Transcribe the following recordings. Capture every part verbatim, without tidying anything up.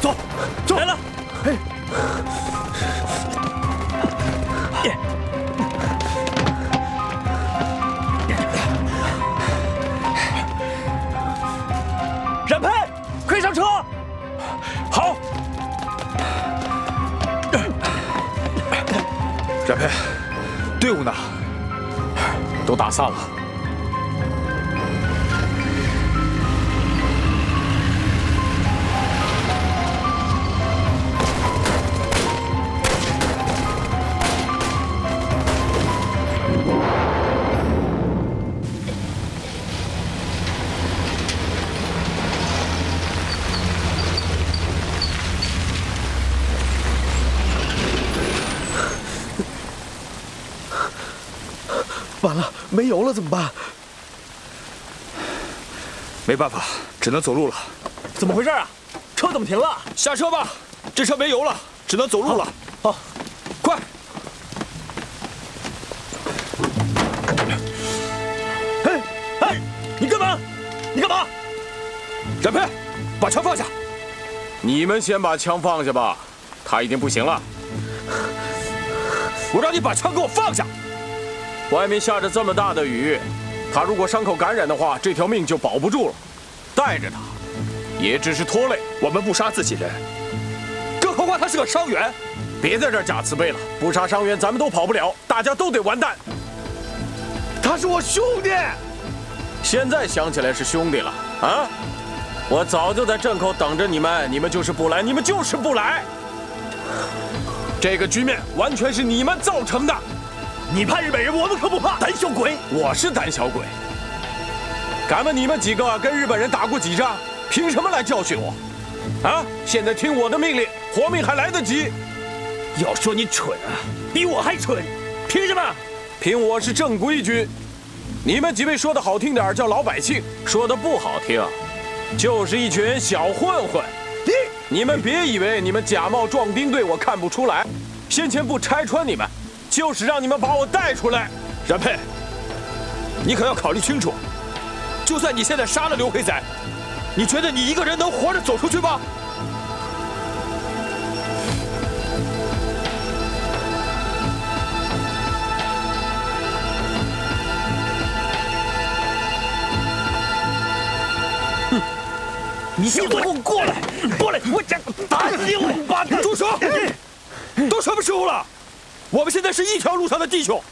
走，走来了。哎，耶！冉佩，快上车！好。冉佩，队伍呢？都打散了。 完了，没油了怎么办？没办法，只能走路了。怎么回事啊？车怎么停了？下车吧，这车没油了，只能走路了。好，好快！哎哎，你干嘛？你干嘛？冉佩，把枪放下！你们先把枪放下吧，他已经不行了。我让你把枪给我放下！ 外面下着这么大的雨，他如果伤口感染的话，这条命就保不住了。带着他，也只是拖累。我们不杀自己人，更何况他是个伤员。别在这儿假慈悲了，不杀伤员，咱们都跑不了，大家都得完蛋。他是我兄弟，现在想起来是兄弟了啊！我早就在镇口等着你们，你们就是不来，你们就是不来。这个局面完全是你们造成的。 你怕日本人，我们可不怕。胆小鬼，我是胆小鬼。敢问你们几个跟日本人打过几仗？凭什么来教训我？啊！现在听我的命令，活命还来得及。要说你蠢啊，比我还蠢。凭什么？凭我是正规军。你们几位说的好听点叫老百姓，说的不好听，就是一群小混混。你你们别以为你们假冒壮丁队我看不出来，先前不拆穿你们。 就是让你们把我带出来，冉佩，你可要考虑清楚。就算你现在杀了刘黑仔，你觉得你一个人能活着走出去吗？哼！你先给我过来，过来！我这打死你！王八蛋！住手！都什么时候了？ 我们现在是一条路上的弟兄，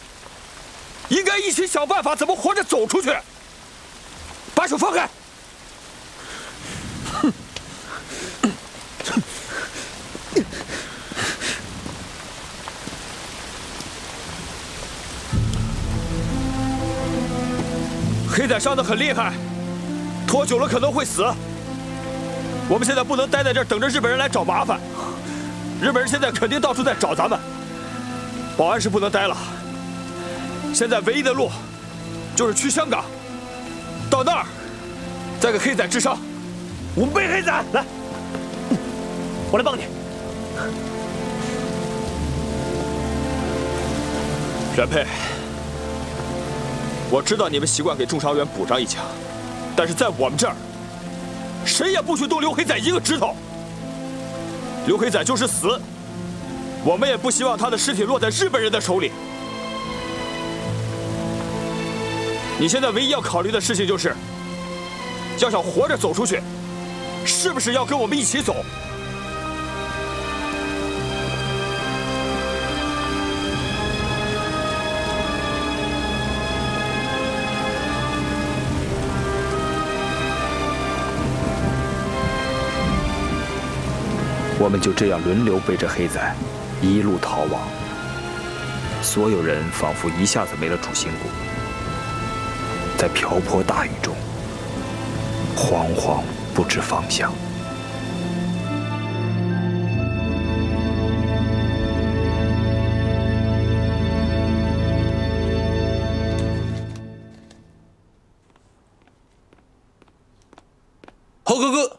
应该一起想办法怎么活着走出去。把手放开！哼！黑仔伤得很厉害，拖久了可能会死。我们现在不能待在这儿等着日本人来找麻烦，日本人现在肯定到处在找咱们。 保安是不能待了，现在唯一的路就是去香港，到那儿再给黑仔治伤。我们背黑仔来，我来帮你。冉佩，我知道你们习惯给重伤员补上一枪，但是在我们这儿，谁也不许动刘黑仔一个指头。刘黑仔就是死。 我们也不希望他的尸体落在日本人的手里。你现在唯一要考虑的事情就是，要想活着走出去，是不是要跟我们一起走？我们就这样轮流背着黑仔。 一路逃亡，所有人仿佛一下子没了主心骨，在瓢泼大雨中，惶惶不知方向。報告！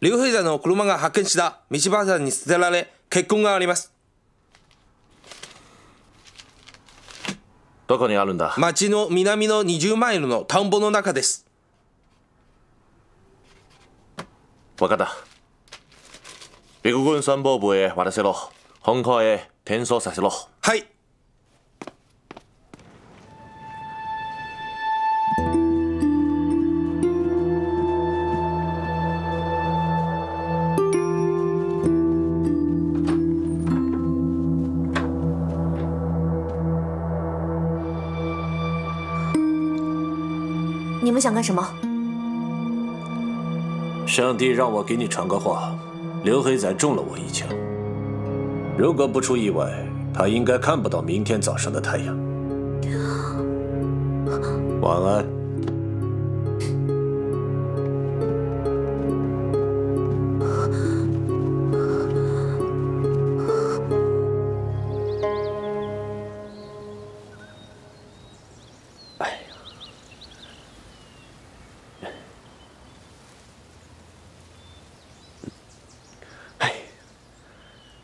劉平さんの車が発見した道端に捨てられ。 血痕があります。どこにあるんだ？町の南のにじゅうマイルの田んぼの中です。分かった。陸軍参謀部へ渡せろ。本校へ転送させろ。はい。你们想干什么？上帝让我给你传个话，刘黑仔中了我一枪。如果不出意外，他应该看不到明天早上的太阳。晚安。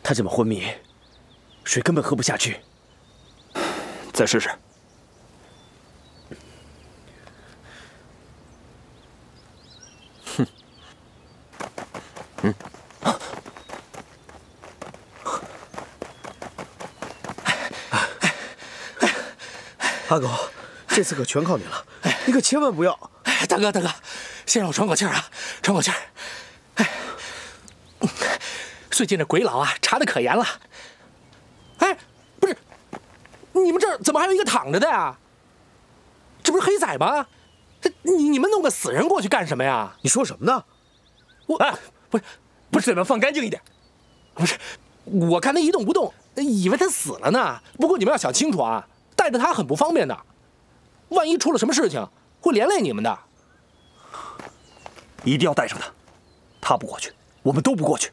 他这么昏迷，水根本喝不下去。再试试。哼，嗯，阿狗，这次可全靠你了，你可千万不要！大哥，大哥，先让我喘口气儿啊，喘口气儿。 最近这鬼佬啊，查的可严了。哎，不是，你们这儿怎么还有一个躺着的呀？这不是黑仔吗？你你们弄个死人过去干什么呀？你说什么呢？我哎，不是，不是，你们放干净一点。不是，我看他一动不动，以为他死了呢。不过你们要想清楚啊，带着他很不方便的，万一出了什么事情，会连累你们的。一定要带上他，他不过去，我们都不过去。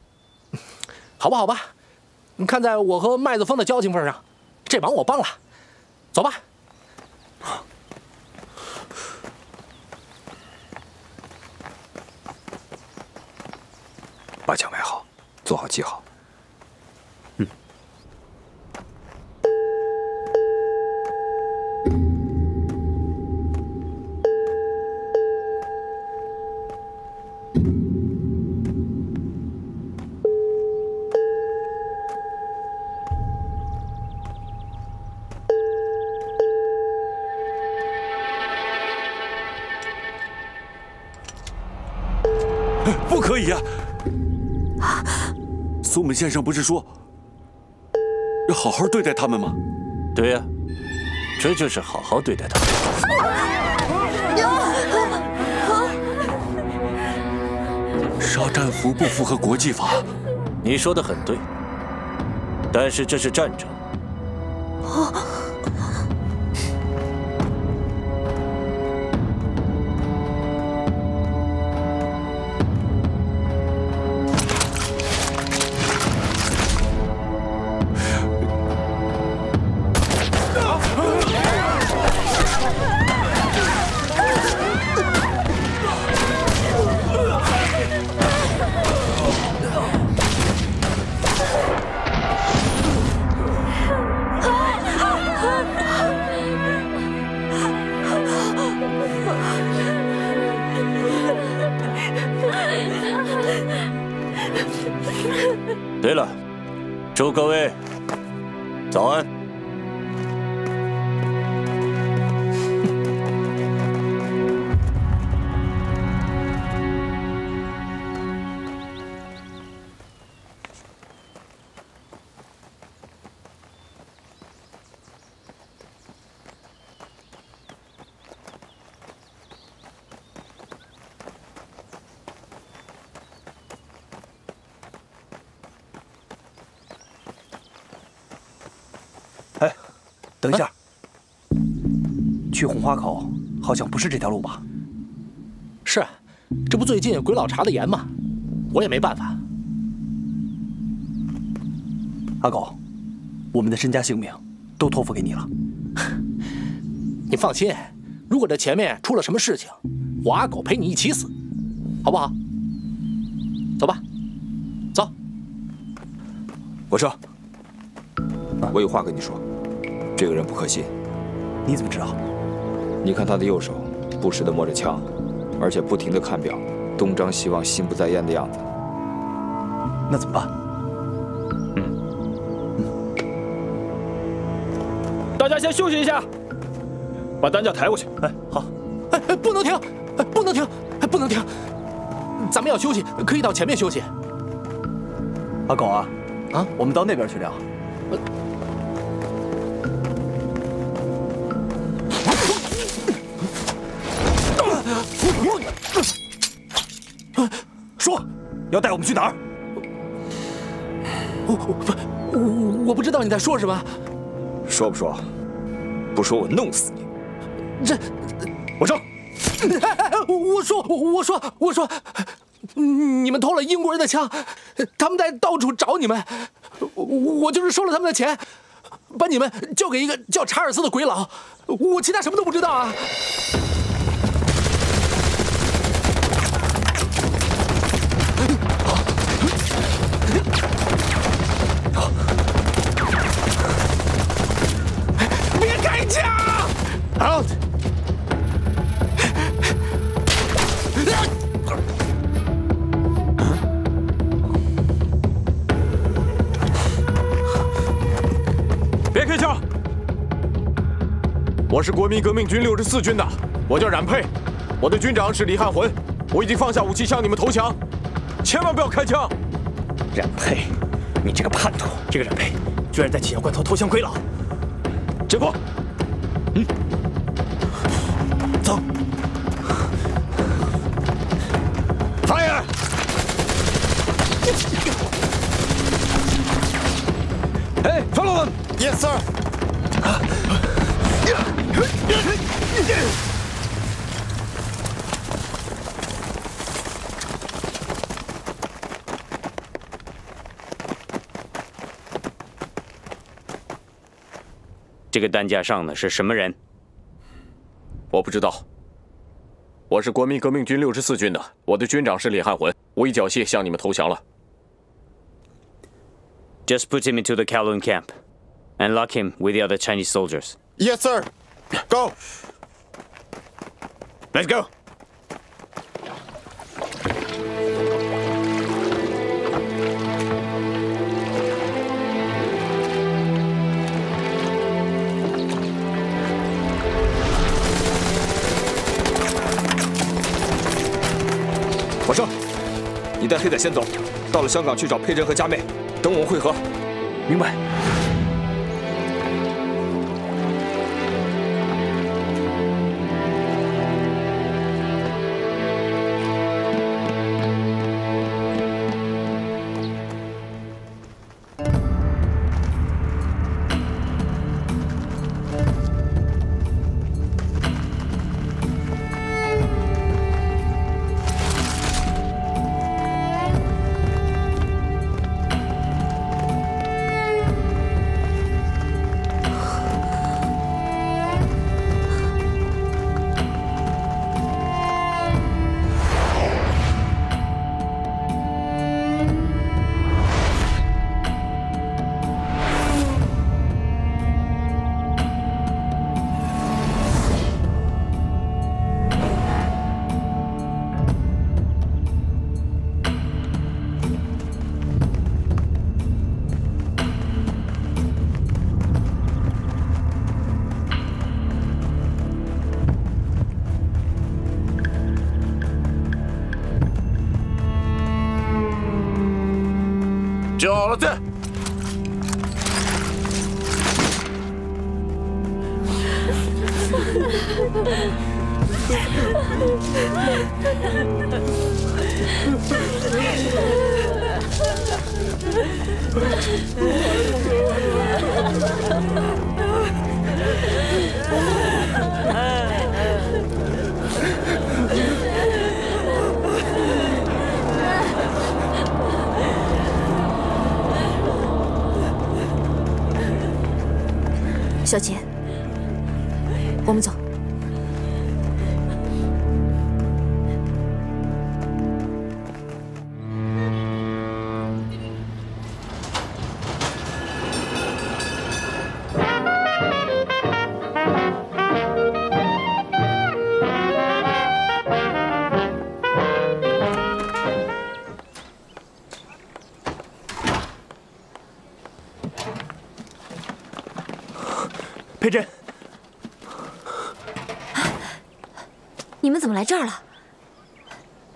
好吧，好吧，你看在我和麦子峰的交情份上，这忙我帮了，走吧。把枪买好，做好记号。嗯。苏门先生不是说要好好对待他们吗？对呀、啊，这就是好好对待他们。杀战俘不符合国际法，你说的很对，但是这是战争。对了，祝各位早安。等一下，去红花口好像不是这条路吧？是，这不最近鬼佬查的严吗？我也没办法。阿狗，我们的身家性命都托付给你了。你放心，如果这前面出了什么事情，我阿狗陪你一起死，好不好？走吧，走。我说，我有话跟你说。 这个人不可信，你怎么知道？你看他的右手不时地摸着枪，而且不停地看表，东张西望、心不在焉的样子。那怎么办？嗯嗯，大家先休息一下，把担架抬过去。哎，好。哎哎，不能停！哎，不能停！哎，不能停！咱们要休息，可以到前面休息。阿狗啊，啊，我们到那边去聊。 说要带我们去哪儿？我我我我不知道你在说什么。说不说？不说我弄死你！这我说，我说我说我说，你们偷了英国人的枪，他们在到处找你们，我就是收了他们的钱，把你们交给一个叫查尔斯的鬼佬，我其他什么都不知道啊。 Out！ 别开枪！我是国民革命军六十四军的，我叫冉佩，我的军长是李汉魂，我已经放下武器向你们投降，千万不要开枪！冉佩，你这个叛徒！这个冉佩居然在紧要关头投降鬼佬！解放！嗯。 走。Fire！ Hey, follow them. Yes, sir. 这个担架上的是什么人？ 我不知道，我是国民革命军六十四军的，我的军长是李汉魂，我已缴械向你们投降了。Just put him into the Kowloon camp, and lock him with the other Chinese soldiers. Yes, sir. Go. Let's go. 我说，你带黑仔先走，到了香港去找佩珍和佳妹，等我们会合。明白。小子，小杰，我们走。佩珍，你们怎么来这儿了？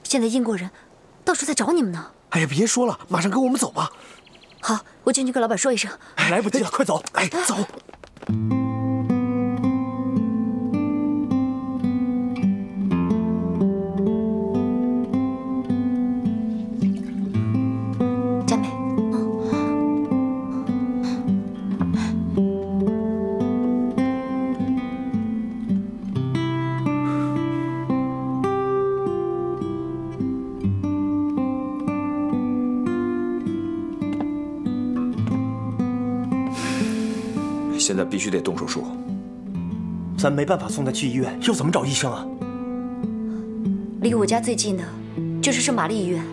现在英国人到处在找你们呢。哎呀，别说了，马上跟我们走吧。好，我进去跟老板说一声。哎，来不及了，快走！哎，走。 现在必须得动手术，咱没办法送他去医院，又怎么找医生啊？离我家最近的就是圣玛丽医院，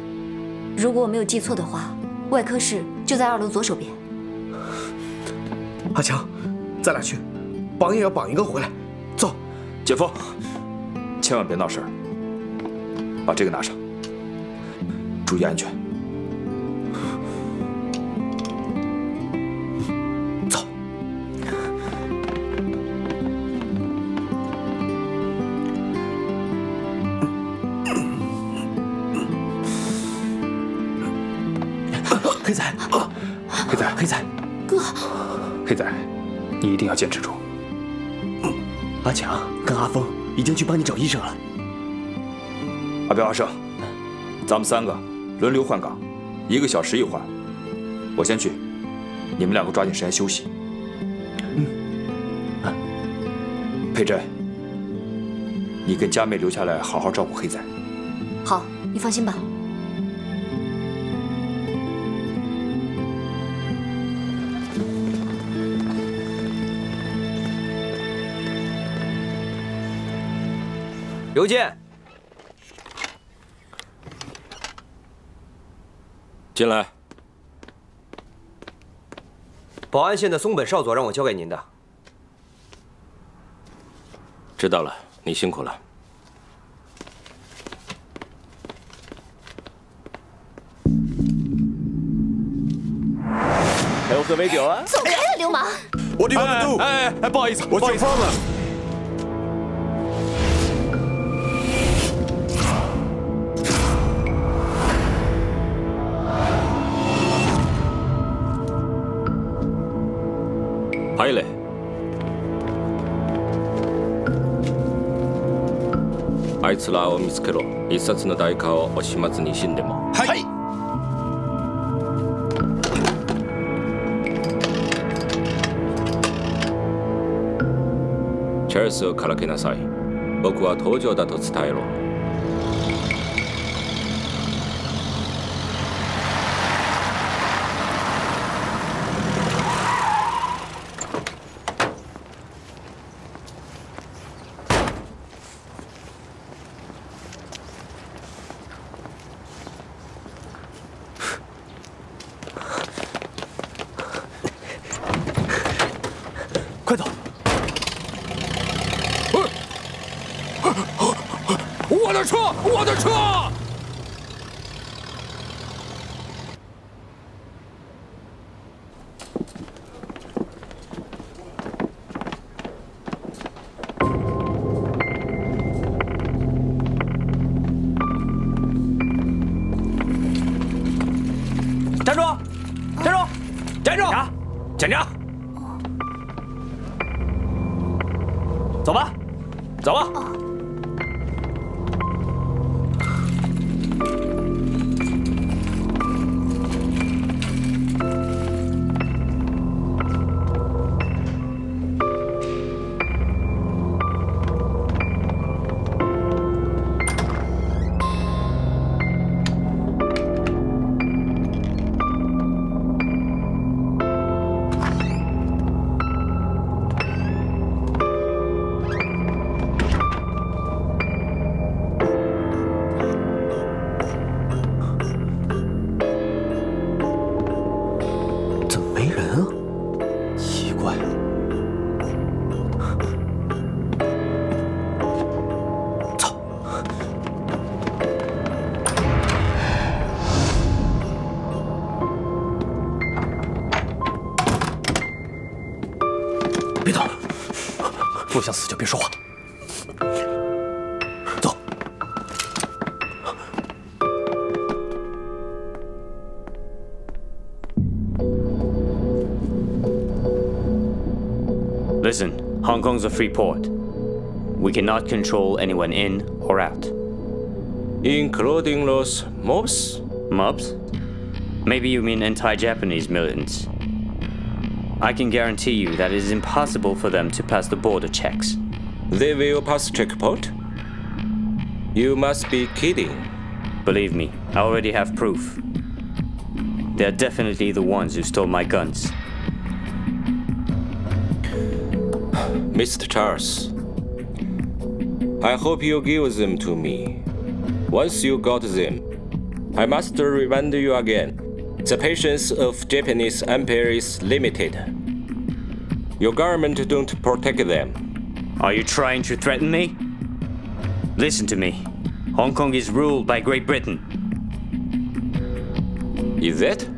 如果我没有记错的话，外科室就在二楼左手边。阿强，咱俩去，绑也要绑一个回来。走，姐夫，千万别闹事儿，把这个拿上，注意安全。 黑仔，黑仔，黑仔，哥，黑仔，你一定要坚持住。阿强跟阿峰已经去帮你找医生了。阿彪、阿胜，咱们三个轮流换岗，一个小时一换。我先去，你们两个抓紧时间休息。嗯。啊、佩珍，你跟佳妹留下来好好照顾黑仔。好，你放心吧。 邮件，进来。保安县的松本少佐让我交给您的。知道了，你辛苦了。陪我喝杯酒啊！走开啊，流氓！我得帮助。哎哎哎，不好意思，不好意思。 Haile， あいつらを見つけろ。一冊の代価を惜しまずに死んでも。はい。チェルスをからけなさい。僕は登場だと伝えろ。 别动！若想死就别说话。走。Listen, Hong Kong's a free port. We cannot control anyone in or out. Including those mobs? Mobs? Maybe you mean anti-Japanese militants. I can guarantee you that it is impossible for them to pass the border checks. They will pass checkpoint? You must be kidding. Believe me, I already have proof. They're definitely the ones who stole my guns. Mister Charles, I hope you give them to me. Once you got them, I must remind you again. The patience of Japanese Empire is limited. Your government don't protect them. Are you trying to threaten me? Listen to me. Hong Kong is ruled by Great Britain. Is it?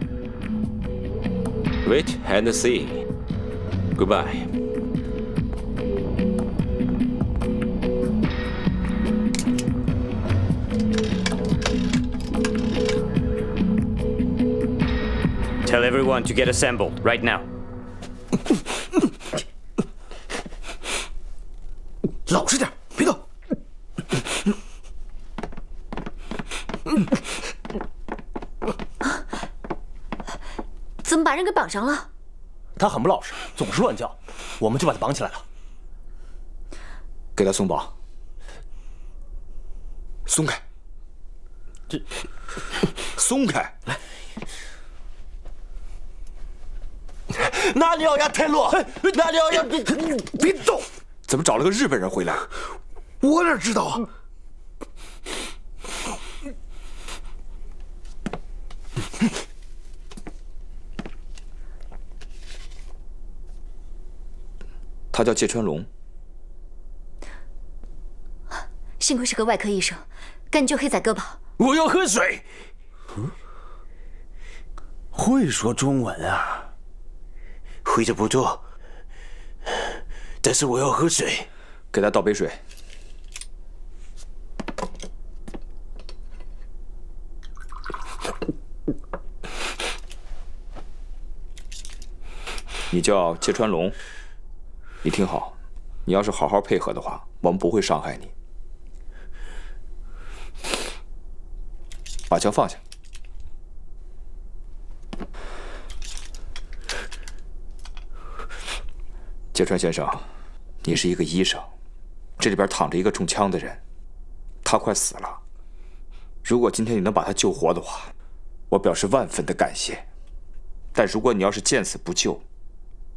Wait and see. Goodbye. Tell everyone to get assembled right now. 老实点，别动。怎么把人给绑上了？他很不老实，总是乱叫，我们就把他绑起来了。给他松绑，松开，这松开来。 哪里咬牙太落？哪里咬牙？别别动！怎么找了个日本人回来？我哪知道啊！他叫芥川龙。幸亏是个外科医生，敢救黑仔哥吧！我要喝水。嗯，会说中文啊？ 会的不多，但是我要喝水。给他倒杯水。你叫芥川龙，你听好，你要是好好配合的话，我们不会伤害你。把枪放下。 芥川先生，你是一个医生，这里边躺着一个中枪的人，他快死了。如果今天你能把他救活的话，我表示万分的感谢。但如果你要是见死不救，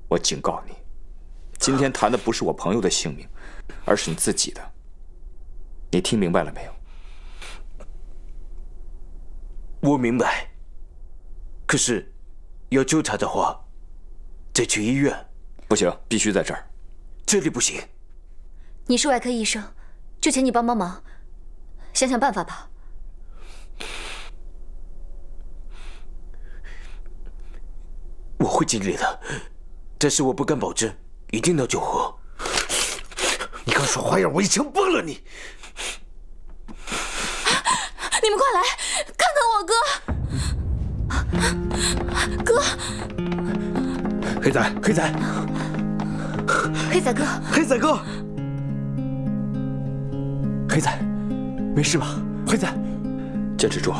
我警告你，今天谈的不是我朋友的性命，而是你自己的。你听明白了没有？我明白。可是，要救他的话，得去医院。 不行，必须在这儿。这里不行。你是外科医生，就请你帮帮忙，想想办法吧。我会尽力的，但是我不敢保证一定能救活。你敢耍花样，我一枪崩了你！你们快来看看我哥，哥。 黑仔，黑仔，黑仔哥，黑仔哥，黑仔，没事吧？黑仔，坚持住，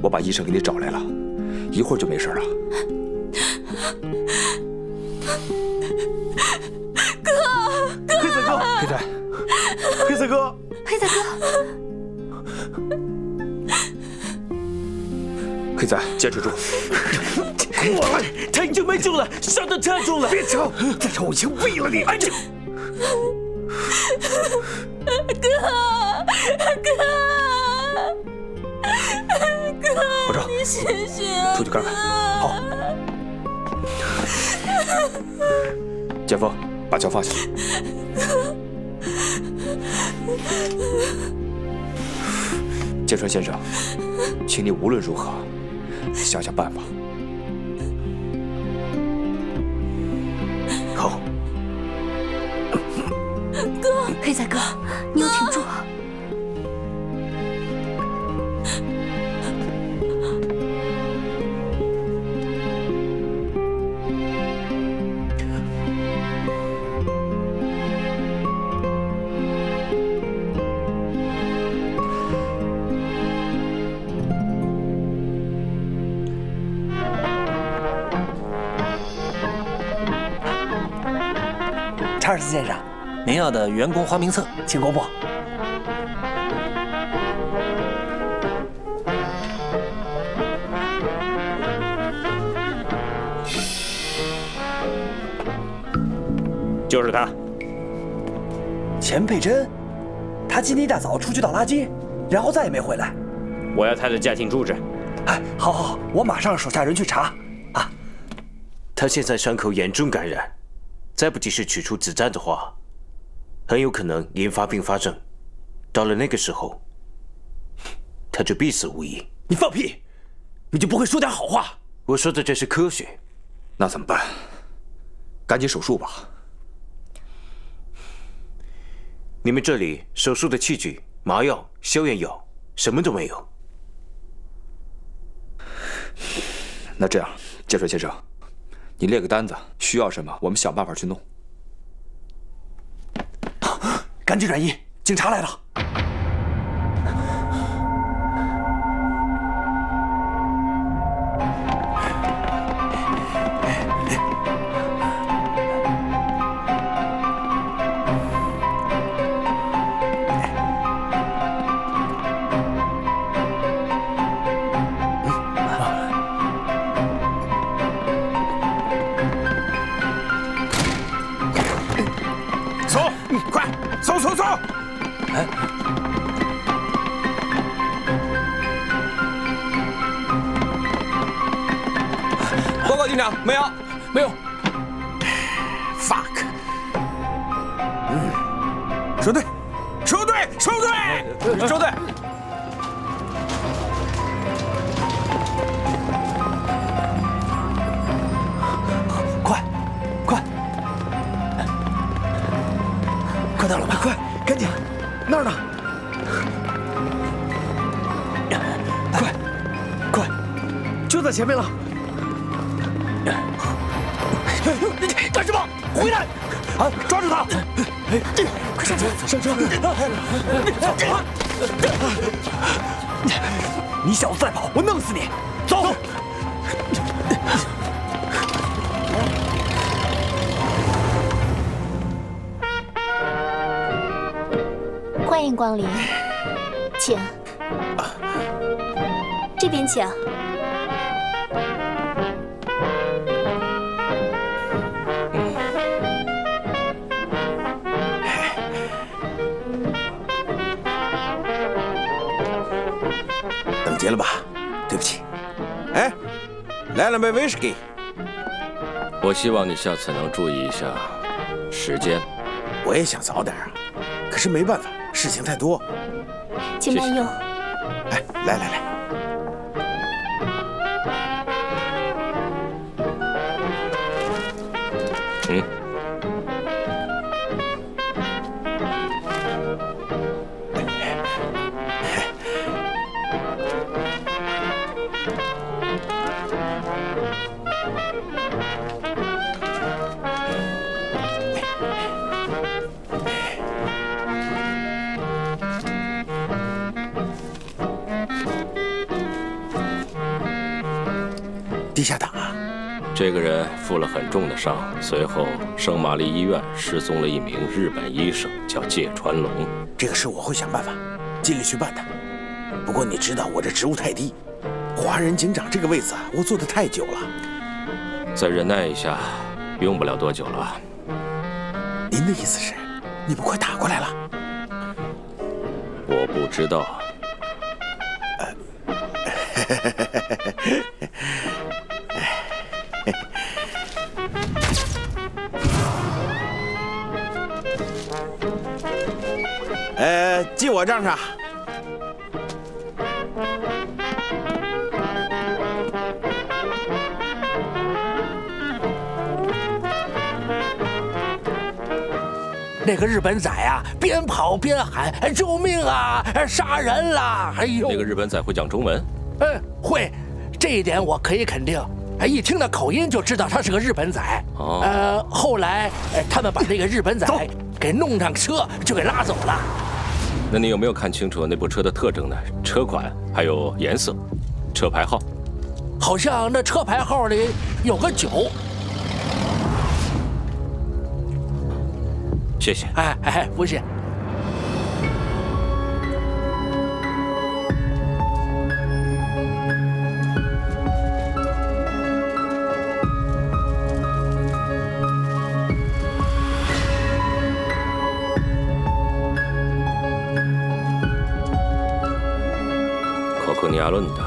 我把医生给你找来了，一会儿就没事了。哥，哥，黑仔哥，黑仔，黑仔哥，黑仔哥，黑仔，坚持住。 过来，他已经没救了，伤得太重了。别吵，再吵我枪毙了你！安静。哥，哥，哥，我找，谢谢。出去看看。好。剑锋，把枪放下。芥川先生，请你无论如何想想办法。 好。佩仔哥，你要挺住啊！查尔斯先生，您要的员工花名册，请公布。 就是他，钱佩珍，他今天一大早出去倒垃圾，然后再也没回来。我要他的家庭住址。哎，好，好，好，我马上手下人去查。啊，他现在伤口严重感染，再不及时取出止战的话，很有可能引发并发症。到了那个时候，他就必死无疑。你放屁！你就不会说点好话？我说的这是科学。那怎么办？赶紧手术吧。 你们这里手术的器具、麻药、消炎药什么都没有。那这样，建水先生，你列个单子，需要什么我们想办法去弄。啊、赶紧转移，警察来了。没有，没有 ，fuck， 嗯，说对，说对，说对，说对。快，快，快到了吧？快，赶紧，那儿呢？快，快，就在前面了。 干什么？回来！啊，抓住他！哎，快上车，上车！你小子再跑，我弄死你！走！欢迎光临，请。这边请。 了吧，对不起。哎，来两杯威士忌。我希望你下次能注意一下时间。我也想早点啊，可是没办法，事情太多。请慢用。哎，来来来。嗯。地下党啊！这个人负了很重的伤，随后圣玛丽医院失踪了一名日本医生，叫芥川龙。这个事我会想办法，尽力去办的。不过你知道我这职务太低，华人警长这个位子我坐得太久了。再忍耐一下，用不了多久了。您的意思是，你们快打过来了？我不知道。呃，记我账上。那个日本仔啊，边跑边喊：“救命啊！杀人啦！”哎呦，那个日本仔会讲中文？嗯，会，这一点我可以肯定。哎，一听那口音就知道他是个日本仔。哦，呃，后来、呃、他们把那个日本仔给弄上车，就给拉走了。那你有没有看清楚那部车的特征呢？车款还有颜色，车牌号？好像那车牌号里有个九。 谢谢。哎哎，不谢。ここにあるんだ。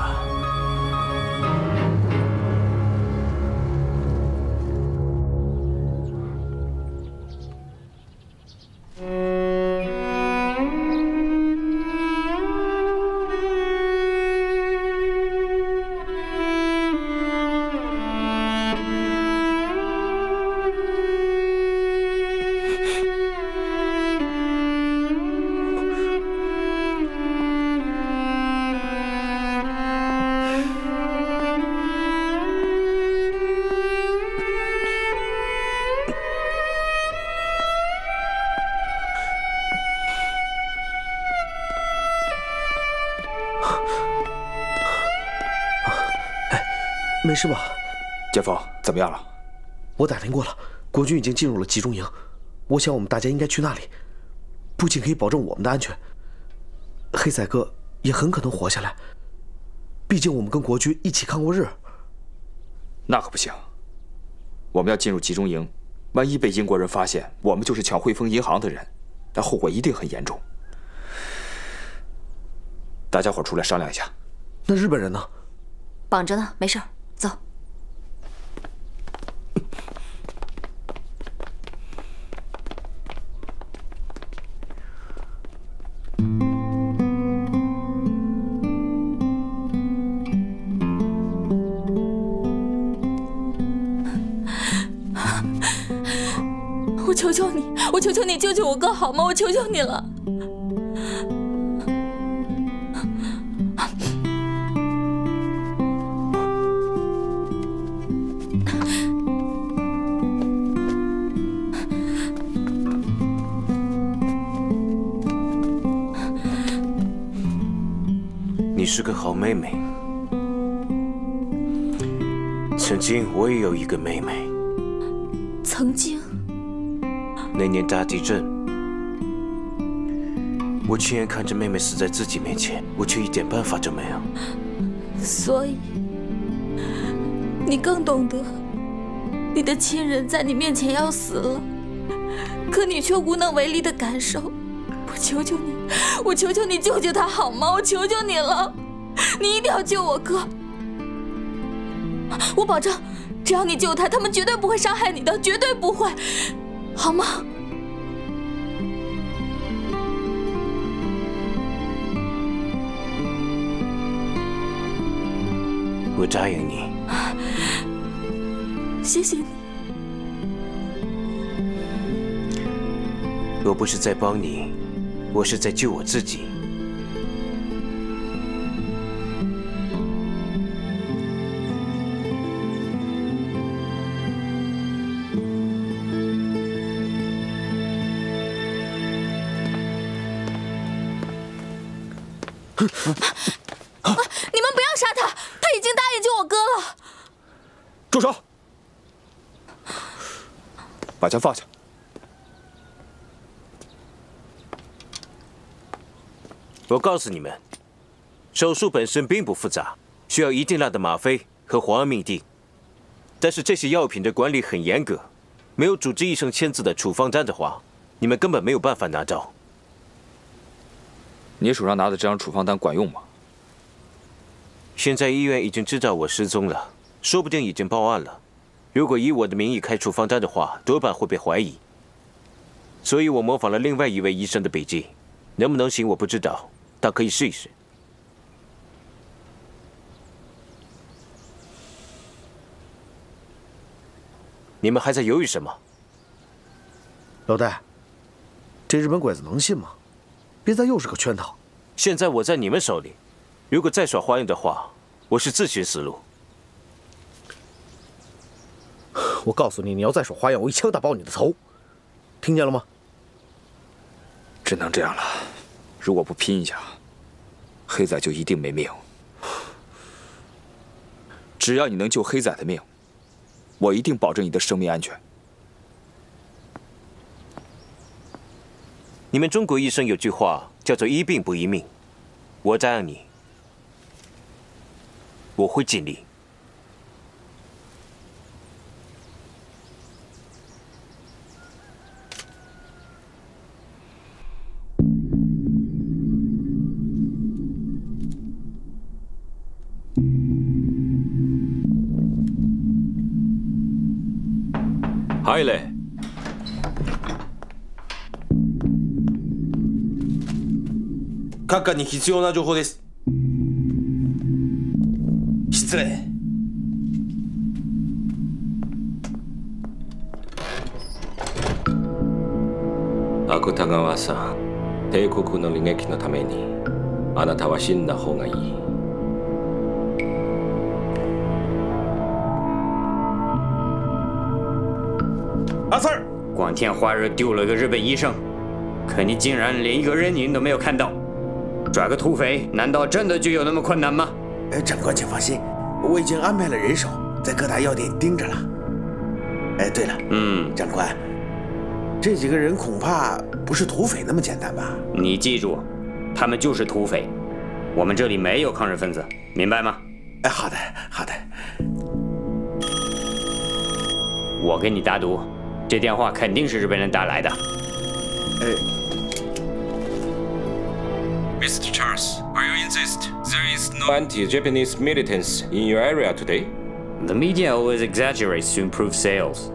没事吧，剑锋？怎么样了？我打听过了，国军已经进入了集中营，我想我们大家应该去那里，不仅可以保证我们的安全，黑仔哥也很可能活下来，毕竟我们跟国军一起抗过日。那可不行，我们要进入集中营，万一被英国人发现我们就是抢汇丰银行的人，那后果一定很严重。大家伙出来商量一下。那日本人呢？绑着呢，没事儿。 走。我求求你，我求求你救救我哥好吗？我求求你了。 你是个好妹妹。曾经我也有一个妹妹。曾经。那年大地震，我亲眼看着妹妹死在自己面前，我却一点办法都没有。所以，你更懂得，你的亲人在你面前要死了，可你却无能为力的感受。我求求你。 我求求你救救他好吗？我求求你了，你一定要救我哥！我保证，只要你救他，他们绝对不会伤害你的，绝对不会，好吗？我答应你。谢谢你。我不是在帮你。 我是在救我自己。你们不要杀他，他已经答应救我哥了。住手！把枪放下。 我告诉你们，手术本身并不复杂，需要一定量的吗啡和磺胺嘧啶，但是这些药品的管理很严格，没有主治医生签字的处方单的话，你们根本没有办法拿到。你手上拿的这张处方单管用吗？现在医院已经知道我失踪了，说不定已经报案了。如果以我的名义开处方单的话，多半会被怀疑。所以我模仿了另外一位医生的笔迹，能不能行我不知道。 但可以试一试。你们还在犹豫什么？老戴，这日本鬼子能信吗？别再又是个圈套。现在我在你们手里，如果再耍花样的话，我是自寻死路。我告诉你，你要再耍花样，我一枪打爆你的头，听见了吗？只能这样了。如果不拼一下，黑仔就一定没命。只要你能救黑仔的命，我一定保证你的生命安全。 你们中国医生有句话叫做“医病不医命”，我答应你，我会尽力。嗨嘞！ 閣下に必要な情報です。失礼。芥川さん、帝国の利益のためにあなたは死んだ方がいい。阿四儿，光天化日丢了个日本医生，可你竟然连一个人影都没有看到。 抓个土匪，难道真的就有那么困难吗？呃，长官请放心，我已经安排了人手在各大药店盯着了。哎，对了，嗯，长官，这几个人恐怕不是土匪那么简单吧？你记住，他们就是土匪，我们这里没有抗日分子，明白吗？哎，好的，好的。我给你打赌，这电话肯定是日本人打来的。哎。 Mister Charles, I insist there is no anti-Japanese militants in your area today. The media always exaggerates to improve sales.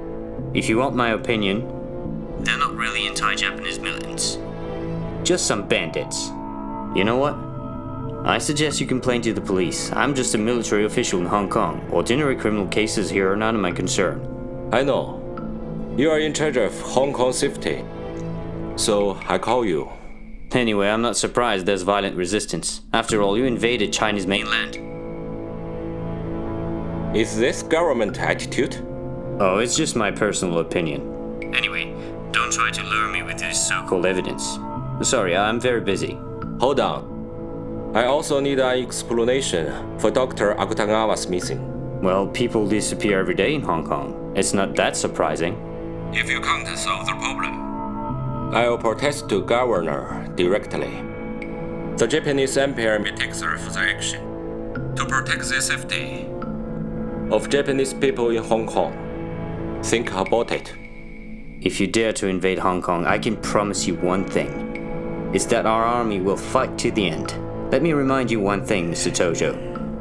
If you want my opinion, they're not really anti-Japanese militants. Just some bandits. You know what? I suggest you complain to the police. I'm just a military official in Hong Kong. Ordinary criminal cases here are none of my concern. I know. You are in charge of Hong Kong safety. So I call you. Anyway, I'm not surprised there's violent resistance. After all, you invaded China's mainland. Is this government attitude? Oh, it's just my personal opinion. Anyway, don't try to lure me with this so-called evidence. Sorry, I'm very busy. Hold on. I also need an explanation for Doctor Akutagawa's missing. Well, people disappear every day in Hong Kong. It's not that surprising. If you can't solve the problem, I'll protest to Governor directly. The Japanese Empire may take further action to protect the safety of Japanese people in Hong Kong. Think about it. If you dare to invade Hong Kong, I can promise you one thing. It's that our army will fight to the end. Let me remind you one thing, Mister Tojo.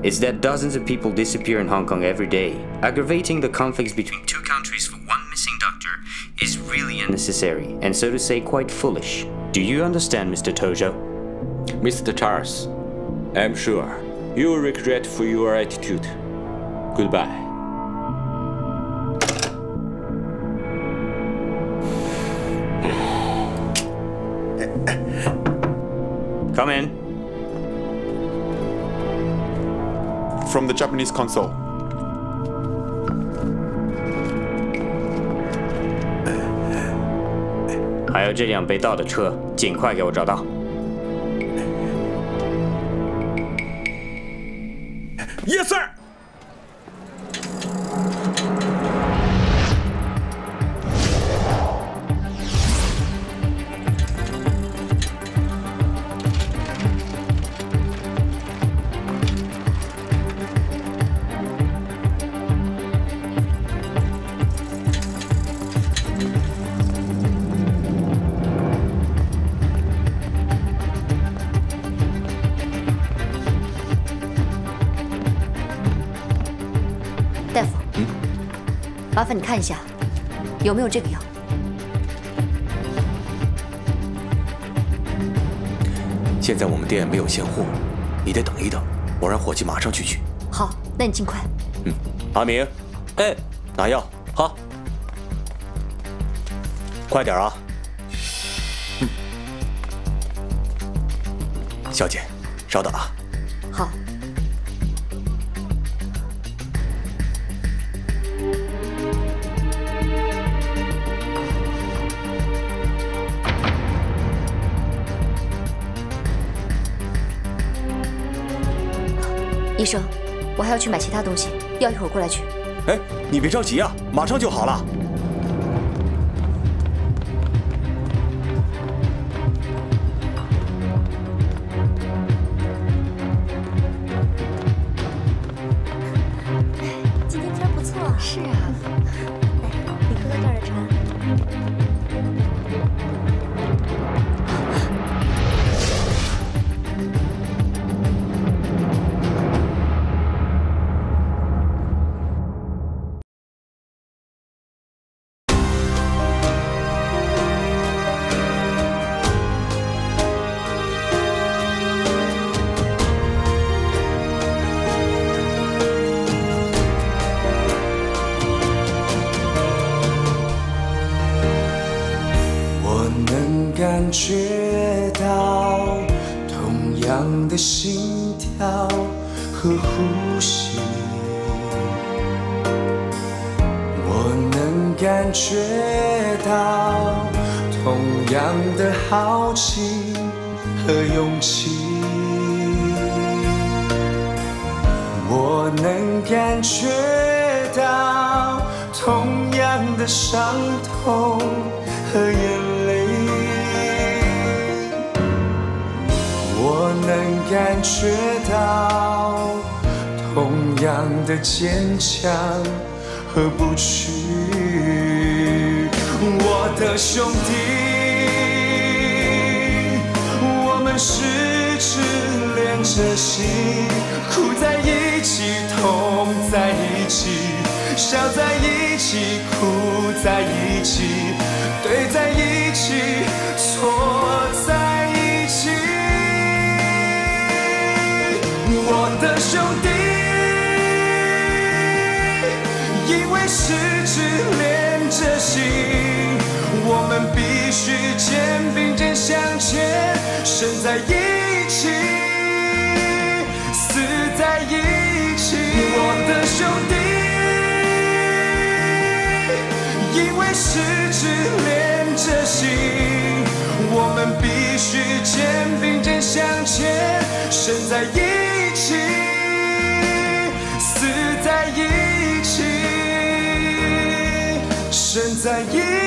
It's that dozens of people disappear in Hong Kong every day. Aggravating the conflicts between two countries for one missing doctor is really unnecessary, and so to say, quite foolish. Do you understand, Mister Tojo? Mister Charles, I'm sure you will regret for your attitude. Goodbye. Come in. From the Japanese consul.还有这辆被盗的车，尽快给我找到。Yes, sir. 麻烦你看一下，有没有这个药？现在我们店没有现货，你得等一等，我让伙计马上去取。好，那你尽快。嗯，阿明，哎，拿药，好，快点啊！嗯。小姐，稍等啊。好。医生，我还要去买其他东西，要一会儿过来取。哎，你别着急啊，马上就好了。 坚强和不屈，我的兄弟，我们十指连着心，哭在一起，痛在一起，笑在一起，哭在一起，对在一起，错在一起，我的兄弟。 十指连着心，我们必须肩并肩向前，身在一起，死在一起。我的兄弟，因为十指连着心，我们必须肩并肩向前，身在一起，死在一起。 身在一起。